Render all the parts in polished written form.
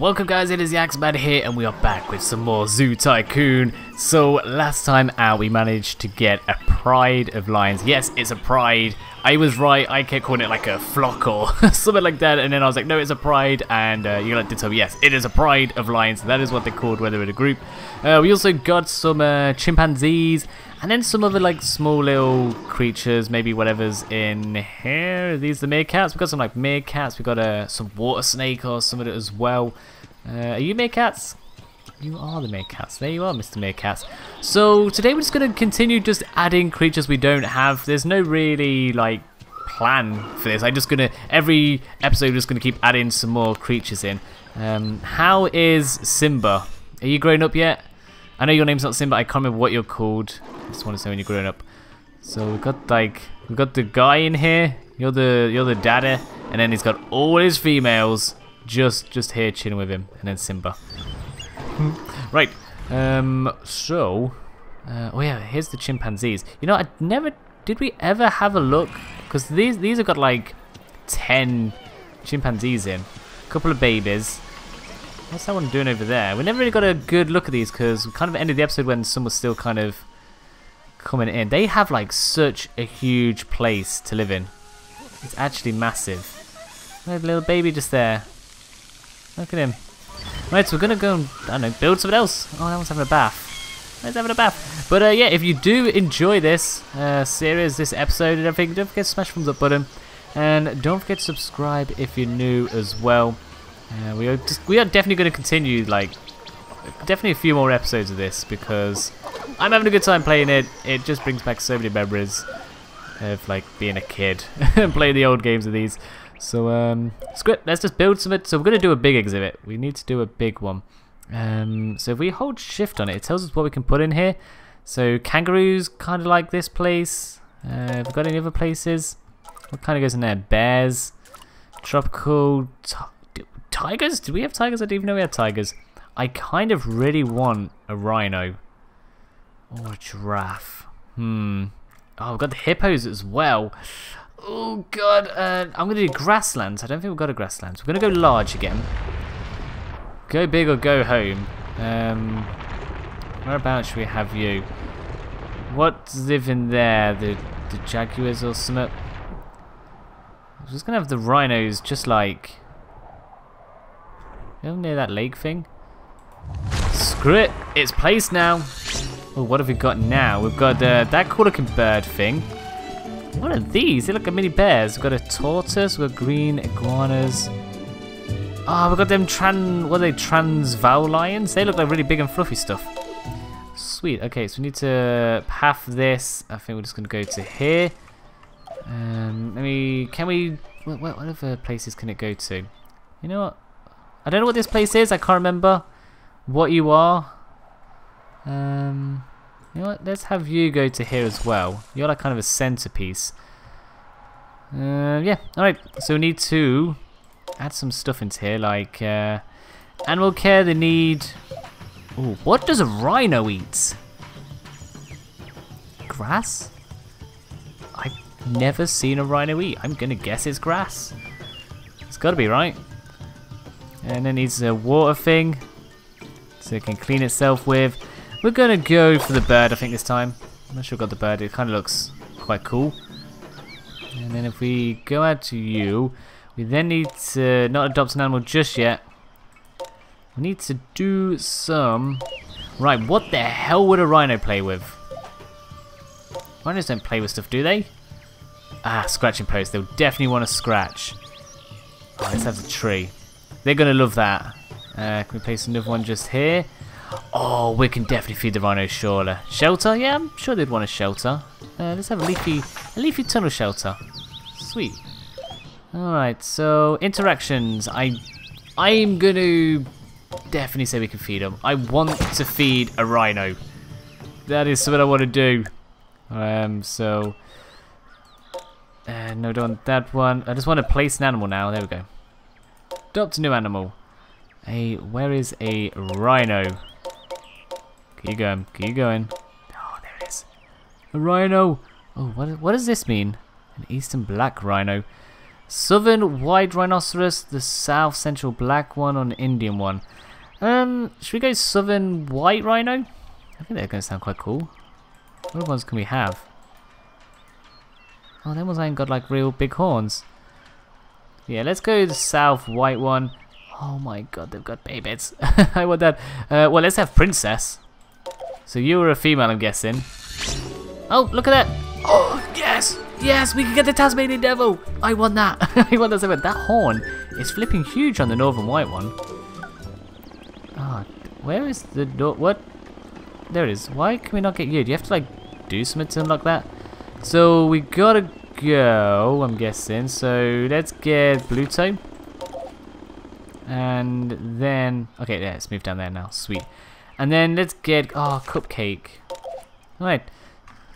Welcome guys, it is the AxeMan here and we are back with some more Zoo Tycoon. So last time out we managed to get a pride of lions. Yes, it's a pride. I was right, I kept calling it like a flock or something like that, and then I was like, no, it's a pride, and you did tell me, yes, it is a pride of lions. That is what they're called when they're in a group. We also got some chimpanzees, and then some other like small little creatures, maybe whatever's in here. Are these the meerkats? We've got some like meerkats, we've got some water snake or some of it as well. Are you meerkats? You are the meerkats. There you are, Mr. Meerkats. So today we're just going to continue just adding creatures we don't have. There's no really like plan for this. I'm just going to, every episode, we're just going to keep adding some more creatures in. How is Simba? Are you grown up yet? I know your name's not Simba. I can't remember what you're called. I just want to say when you're grown up. So we've got the guy in here. You're the daddy, and then he's got all his females just here chilling with him, and then Simba. Right, oh yeah, here's the chimpanzees. You know, did we ever have a look? Because these have got like 10 chimpanzees in, a couple of babies. What's that one doing over there? We never really got a good look at these because we kind of ended the episode when some was still kind of coming in. They have like such a huge place to live in. It's actually massive. There's a little baby just there. Look at him. Right, so we're going to go and, I don't know, build something else. Oh, that one's having a bath. That's having a bath. But yeah, if you do enjoy this series, this episode and everything, don't forget to smash the thumbs up button. And don't forget to subscribe if you're new as well. We are definitely going to continue, like, definitely a few more episodes of this because I'm having a good time playing it. It just brings back so many memories of, like, being a kid and playing the old games of these. So, screw it, let's just build some it. So we're going to do a big exhibit. We need to do a big one. So if we hold shift on it, it tells us what we can put in here. So kangaroos, kind of like this place. Have we got any other places? What kind of goes in there? Bears, tropical, tigers? Do we have tigers? I didn't even know we had tigers. I kind of really want a rhino or a giraffe. Oh, we've got the hippos as well. Oh god, I'm going to do grasslands. I don't think we've got a grasslands. We're going to go large again. Go big or go home. Whereabouts should we have you? What's living there? The jaguars or something? I was just going to have the rhinos just like... You know, near that lake thing? Screw it, it's placed now. Oh, what have we got now? We've got that cool looking bird thing. What are these? They look like mini bears. We've got a tortoise, we've got green iguanas. Oh, we've got them Transvaal lions? They look like really big and fluffy stuff. Sweet. Okay, so we need to path this. I think we're just going to go to here. What other places can it go to? You know what? I don't know what this place is. I can't remember what you are. You know what, let's have you go to here as well. You're like kind of a centerpiece. Yeah, alright. So we need to add some stuff into here, like animal care, they need... Ooh, what does a rhino eat? Grass? I've never seen a rhino eat. I'm gonna guess it's grass. It's gotta be, right? And it needs a water thing, so it can clean itself with. We're gonna go for the bird, I think, this time. I'm not sure we got the bird. It kind of looks quite cool. And then if we go out to you, we then need to not adopt an animal just yet. We need to do some... Right, what the hell would a rhino play with? Rhinos don't play with stuff, do they? Ah, scratching post. They'll definitely want to scratch. Oh, let's have the tree. They're gonna love that. Can we place another one just here? Oh, we can definitely feed the rhino, surely. Shelter? Yeah, I'm sure they'd want a shelter. Let's have a leafy tunnel shelter. Sweet. Alright, so interactions. I'm going to definitely say we can feed them. I want to feed a rhino. That is something I want to do. No, don't want that one. I just want to place an animal now. There we go. Adopt a new animal. Where is a rhino? Keep going, keep going. Oh, there it is. A rhino. Oh, what does this mean? An Eastern black rhino. Southern white rhinoceros, the south central black one, or an Indian one. Should we go southern white rhino? I think they're going to sound quite cool. What ones can we have? Oh, them ones ain't got like real big horns. Yeah, let's go the south white one. Oh my god, they've got babies. I want that. Well, let's have princess. So you were a female, I'm guessing. Oh, look at that. Oh, yes. Yes, we can get the Tasmanian devil. I want that. I want that. That horn is flipping huge on the northern white one. Oh, where is the door? What? There it is. Why can we not get you? Do you have to like do something to unlock that? So we gotta go, I'm guessing. So let's get Bluto. And then, okay, yeah, let's move down there now. Sweet. And then let's get, oh, Cupcake. Alright.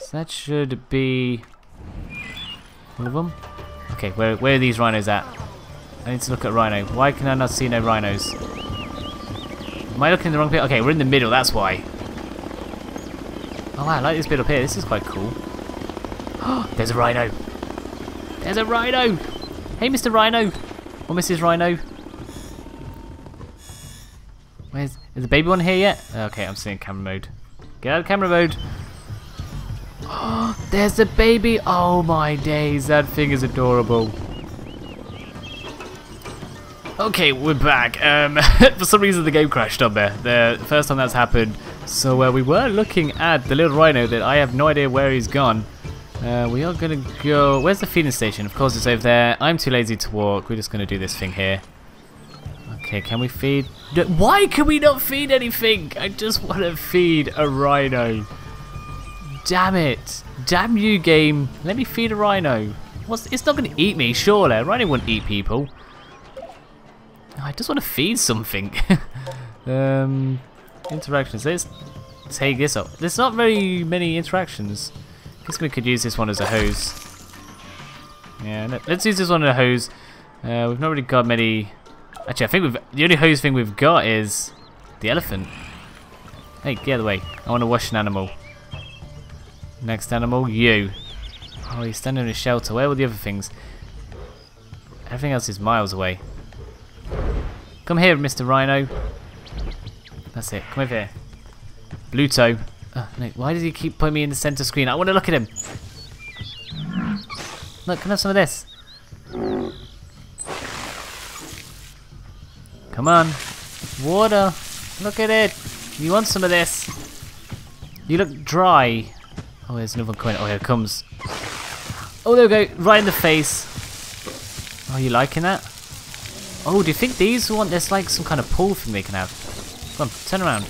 So that should be one of them. Okay, where are these rhinos at? I need to look at rhino. Why can I not see no rhinos? Am I looking in the wrong place? Okay, we're in the middle, that's why. Oh wow, I like this bit up here. This is quite cool. Oh, there's a rhino. There's a rhino. Hey, Mr. Rhino. Or Mrs. Rhino. Where's, is the baby one here yet? Okay, I'm seeing camera mode. Get out of camera mode. Oh, there's the baby. Oh my days, that thing is adorable. Okay, we're back. For some reason the game crashed on there. The first time that's happened. So we were looking at the little rhino that I have no idea where he's gone. We are gonna go. Where's the feeding station? Of course it's over there. I'm too lazy to walk. We're just gonna do this thing here. Okay, can we feed? Why can we not feed anything? I just want to feed a rhino. Damn it! Damn you, game! Let me feed a rhino. What's? It's not gonna eat me, surely. A rhino wouldn't eat people. I just want to feed something. Interactions. Let's take this up. There's not very many interactions. I guess we could use this one as a hose. Yeah, let's use this one as a hose. We've not really got many. Actually, I think the only hose thing we've got is the elephant. Hey, get out of the way. I want to wash an animal. Next animal, you. Oh, he's standing in a shelter. Where were the other things? Everything else is miles away. Come here, Mr. Rhino. That's it. Come over here. Bluto. No, why does he keep putting me in the center screen? I want to look at him. Look, can I have some of this? Come on. Water. Look at it. You want some of this? You look dry. Oh, there's another one coming. Oh, here it comes. Oh, there we go. Right in the face. Oh, you liking that? Oh, do you think these want? There's like some kind of pull thing they can have. Come on, turn around.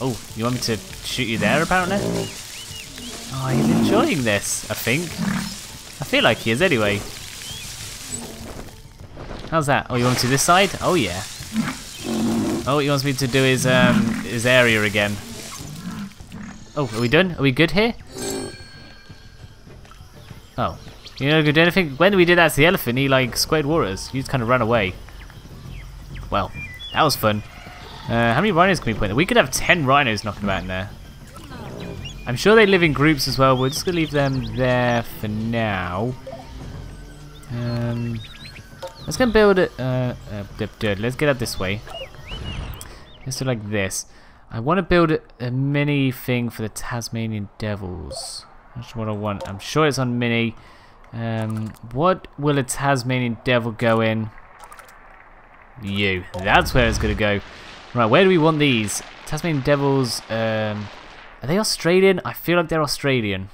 Oh, you want me to shoot you there, apparently? Oh, he's enjoying this, I think. I feel like he is, anyway. How's that? Oh, you want me to this side? Oh, yeah. Oh, he wants me to do his area again. Oh, are we done? Are we good here? Oh. You know, good anything? When we did that to the elephant, he, like, squared waters. He just kind of ran away. Well, that was fun. How many rhinos can we put in there? We could have 10 rhinos knocking about in there. I'm sure they live in groups as well. We're just going to leave them there for now. Let's go and build it. Let's get up this way. Let's do like this. I want to build a mini thing for the Tasmanian Devils. That's what I want. I'm sure it's on mini. What will a Tasmanian Devil go in? You. That's where it's going to go. Right, where do we want these? Tasmanian Devils, are they Australian? I feel like they're Australian.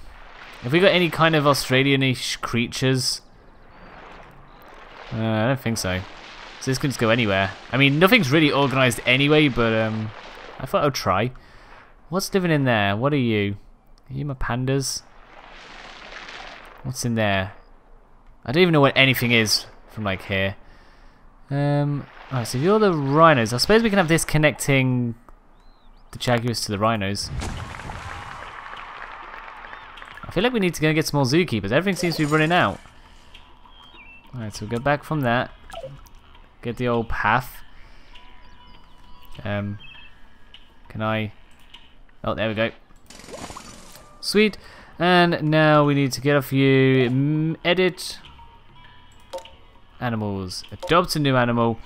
Have we got any kind of Australian-ish creatures? I don't think so. So this can just go anywhere. I mean, nothing's really organised anyway, but I thought I'd try. What's living in there? What are you? Are you my pandas? What's in there? I don't even know what anything is from like here. Alright, so you're the rhinos. I suppose we can have this connecting the jaguars to the rhinos. I feel like we need to go and get some more zookeepers. Everything seems to be running out. Alright, so we'll go back from that. Get the old path. Can I... Oh, there we go. Sweet. And now we need to get a few, edit animals, adopt a new animal.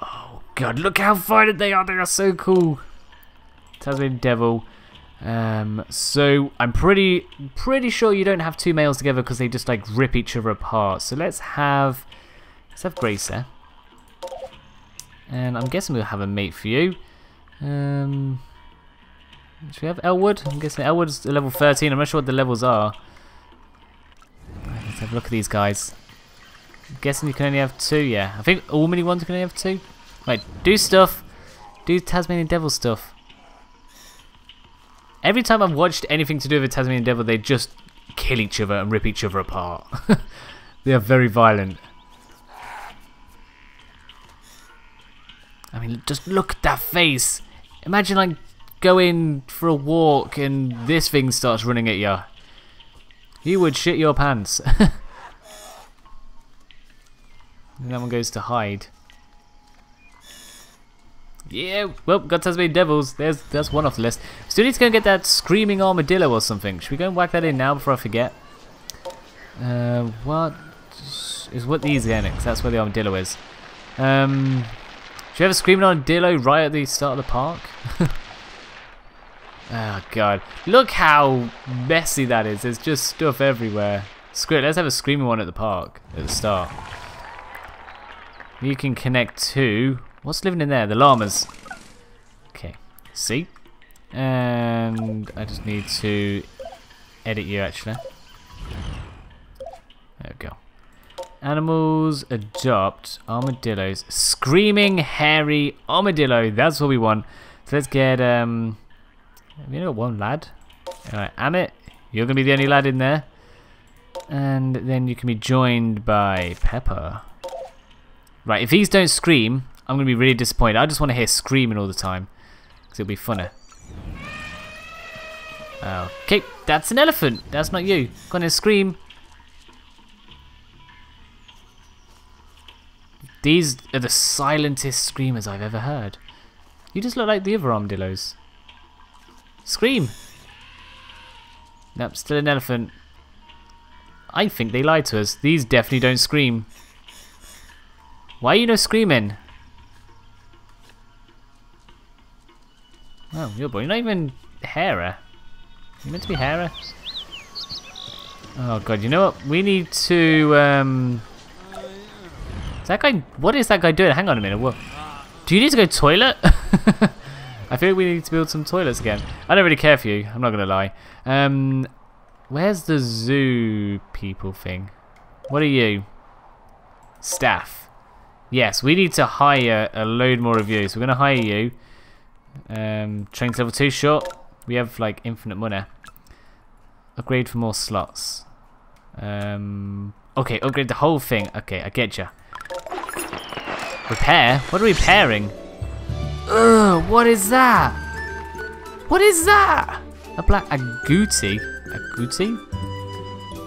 Oh god, look how violent they are. They are so cool. Tasmanian devil. So I'm pretty sure you don't have two males together because they just like rip each other apart. So let's have Gracer. And I'm guessing we'll have a mate for you. Should we have Elwood? I'm guessing Elwood's level 13. I'm not sure what the levels are. Let's have a look at these guys. I'm guessing you can only have two, yeah. I think all mini ones can only have two. Right, do stuff. Do Tasmanian Devil stuff. Every time I've watched anything to do with a Tasmanian Devil, they just kill each other and rip each other apart. They are very violent. I mean, just look at that face. Imagine like going for a walk and this thing starts running at you. You would shit your pants. And that one goes to hide. Yeah, well, got Tasmanian Devils. That's one off the list. Still need to go and get that screaming armadillo or something. Should we go and whack that in now before I forget? What is what these are? Because that's where the armadillo is. Should we have a screaming armadillo right at the start of the park? Oh god, look how messy that is. There's just stuff everywhere. Screw it. Let's have a screaming one at the park at the start. You can connect to. What's living in there? The llamas. Okay, see? And I just need to edit you actually. There we go. Animals, adopt, armadillos. Screaming hairy armadillo. That's what we want. So let's get, you know, one lad. Alright, Amit, you're going to be the only lad in there. And then you can be joined by Pepper. Right, if these don't scream, I'm going to be really disappointed. I just want to hear screaming all the time, because it'll be funner. Okay, that's an elephant. That's not you. Gonna scream. These are the silentest screamers I've ever heard. You just look like the other armadillos. Scream. Nope, still an elephant. I think they lied to us. These definitely don't scream. Why are you no screaming? Oh, your boy, you're not even hairer. You meant to be hairer? Oh god, you know what? We need to is that guy, what is that guy doing? Hang on a minute, what? Do you need to go toilet? I feel like we need to build some toilets again. I don't really care for you, I'm not gonna lie. Where's the zoo people thing? What are you? Staff. Yes, we need to hire a load more of you, so we're gonna hire you. Train to level 2, short. We have like infinite money. Upgrade for more slots. Okay, upgrade the whole thing. Okay, I get ya. Repair? What are we repairing? Ugh, what is that? What is that? A black agouti? Agouti?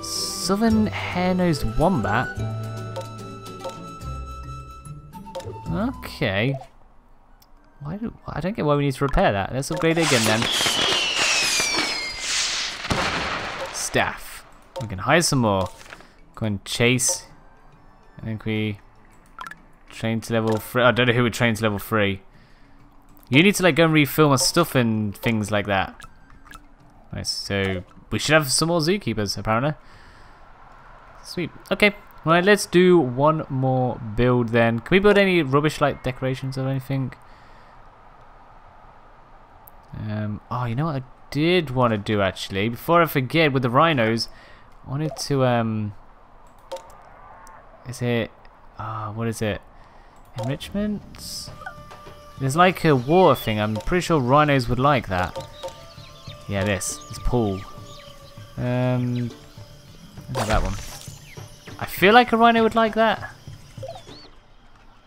Southern Hair Nosed Wombat? Okay. Why do, I don't get why we need to repair that. Let's upgrade it again then. Staff. We can hire some more. Go and chase. I think we train to level 3. I don't know who would train to level 3. You need to like go and refill my stuff and things like that. Nice. So we should have some more zookeepers apparently. Sweet. Okay. Right. Let's do one more build then. Can we build any rubbish like decorations or anything? Oh, you know what I did want to do actually? Before I forget, with the rhinos, I wanted to, is it, what is it? Enrichment? There's like a water thing. I'm pretty sure rhinos would like that. Yeah, this pool. That one. I feel like a rhino would like that.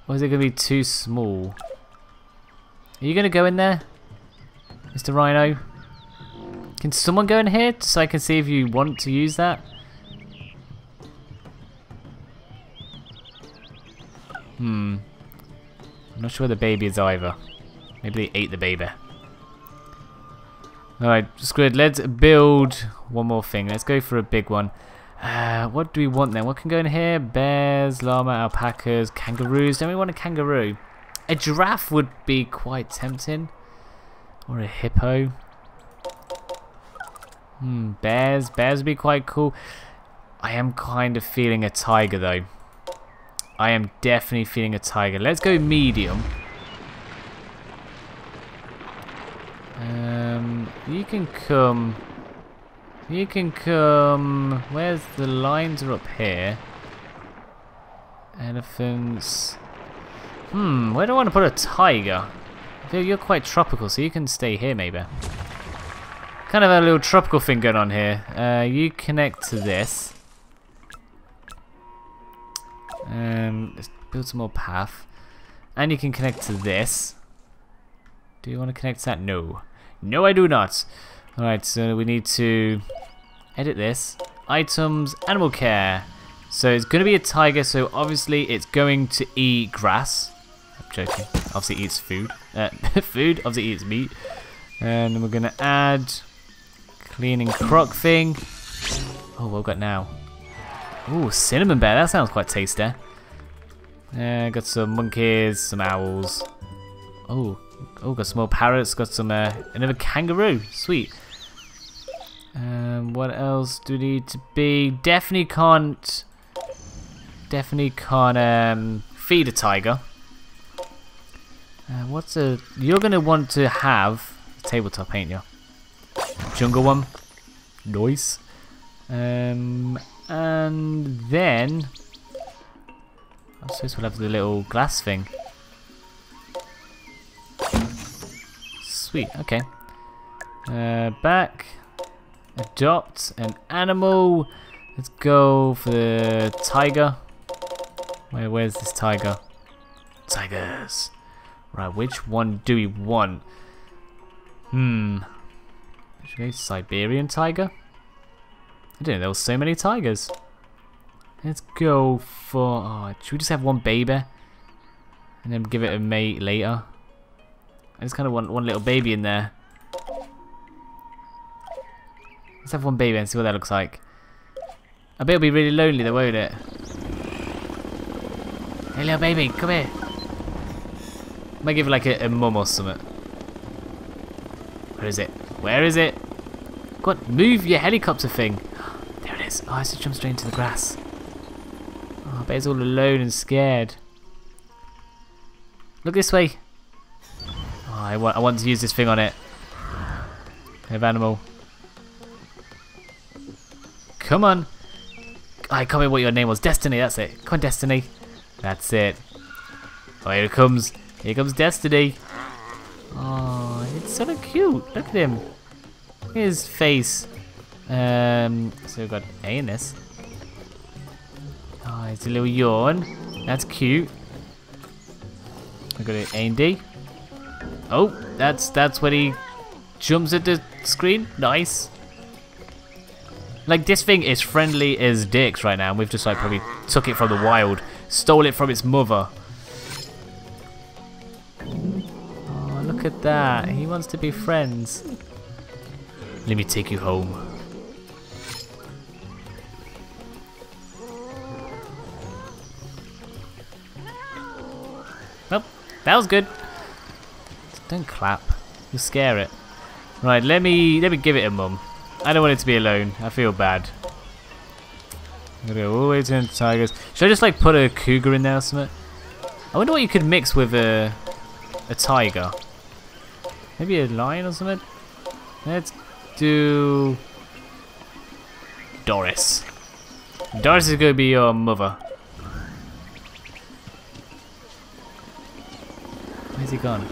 Or is it going to be too small? Are you going to go in there? Mr. Rhino, can someone go in here so I can see if you want to use that? Hmm. I'm not sure where the baby is either. Maybe they ate the baby. Alright, Squid, let's build one more thing. Let's go for a big one. What do we want then? What can go in here? Bears, llama, alpacas, kangaroos. Don't we want a kangaroo? A giraffe would be quite tempting. Or a hippo. Bears. Bears would be quite cool. I am kind of feeling a tiger though. I am definitely feeling a tiger. Let's go medium. You can come. Where's the lines are up here? Elephants. Where do I want to put a tiger? I feel you're quite tropical, so you can stay here maybe. Kind of a little tropical thing going on here. You connect to this. Let's build some more path. And you can connect to this. Do you want to connect to that? No. No, I do not. Alright, so we need to edit this. Items, animal care. So it's going to be a tiger, so obviously it's going to eat grass. I'm joking. Obviously it eats food. Food, obviously it eats meat. And then we're going to add cleaning croc thing. Oh, what have we got now? Ooh, cinnamon bear. That sounds quite tasty. Got some monkeys, some owls. Oh, got some more parrots. Got some another kangaroo. Sweet. What else do we need to be? Definitely can't feed a tiger. You're gonna want to have a tabletop, ain't you? Jungle one. Nice. And then I suppose we'll have the little glass thing. Sweet. Okay. Back. Adopt an animal. Let's go for the tiger. Where's this tiger? Tigers. Right, which one do we want? Should we go Siberian tiger? I didn't know there were so many tigers. Let's go for... should we just have one baby? And then give it a mate later? I just kind of want one little baby in there. Let's have one baby and see what that looks like. I bet it'll be really lonely though, won't it? Hey little baby, come here. Might give it like a mum or something. Where is it? Where is it? God, move your helicopter thing. There it is. Oh, I just jumped straight into the grass. Oh, I bet it's all alone and scared. Look this way. I want to use this thing on it. Have animal. Come on. I can't remember what your name was. Destiny, that's it. Come on, Destiny. That's it. Oh, here it comes. Here comes Destiny. Oh, it's sort of cute. Look at him. Look at his face. So we've got an A in this. Oh, it's a little yawn. That's cute. We've got an A and D. Oh, that's when he jumps at the screen. Nice. Like, this thing is friendly as dicks right now. And we've just, like, probably took it from the wild. Stole it from its mother. Oh, look at that. He wants to be friends. Let me take you home. Well, that was good. Don't clap. You'll scare it. Right, let me give it a mum. I don't want it to be alone. I feel bad. I'm gonna go all the way to the tigers. Should I just like put a cougar in there or something? I wonder what you could mix with a tiger. Maybe a lion or something? Let's do Doris. Doris is gonna be your mother. Where's he gone?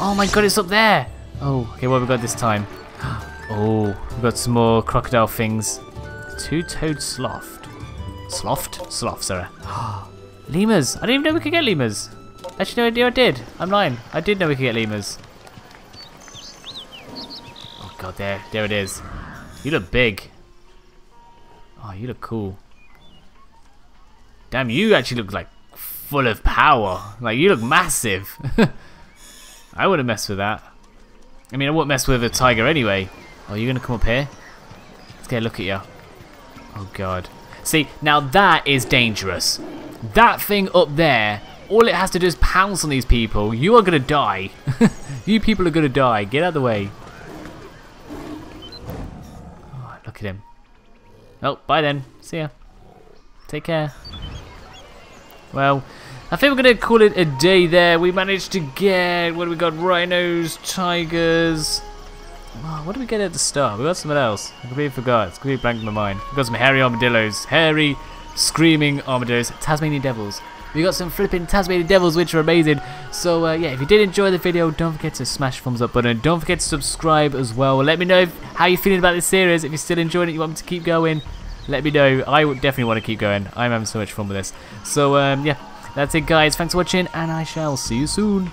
Oh my god, it's up there! Oh, okay, what have we got this time? Oh, we've got some more crocodile things. Two-toed sloth. Sloth? Sloth, sorry. Lemurs! I didn't even know we could get lemurs! Actually, no idea I did. I'm lying. I did know we could get lemurs. Oh god, there it is. You look big. Oh, you look cool. Damn, you actually look like full of power. Like, you look massive. I would have messed with that. I mean, I won't mess with a tiger anyway. Oh, you're going to come up here? Let's get a look at you. Oh, God. See, now that is dangerous. That thing up there, all it has to do is pounce on these people. You are going to die. You people are going to die. Get out of the way. Oh, look at him. Oh, bye then. See ya. Take care. Well, I think we're going to call it a day there. We managed to get, what do we got? Rhinos, tigers. Oh, what did we get at the start? We got something else. I completely forgot. It's completely blank in my mind. We got some hairy armadillos. Hairy, screaming armadillos. Tasmanian devils. We got some flipping Tasmanian devils, which are amazing. So, yeah, if you did enjoy the video, don't forget to smash the thumbs up button. Don't forget to subscribe as well. Let me know how you're feeling about this series. If you're still enjoying it, you want me to keep going, let me know. I would definitely want to keep going. I'm having so much fun with this. So, yeah, that's it, guys. Thanks for watching, and I shall see you soon.